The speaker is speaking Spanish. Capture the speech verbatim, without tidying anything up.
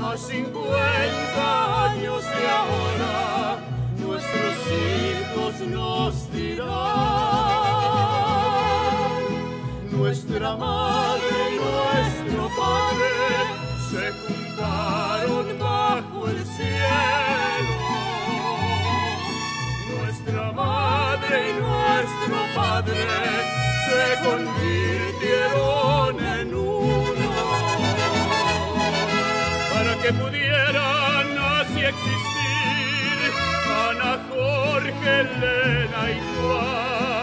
a cincuenta años de ahora, nuestros hijos nos dirán, nuestra madre y nuestro padre se juntaron bajo el cielo, nuestra madre y nuestro padre se convirtieron en que pudieran así existir Ana, Jorge, Elena y Juan.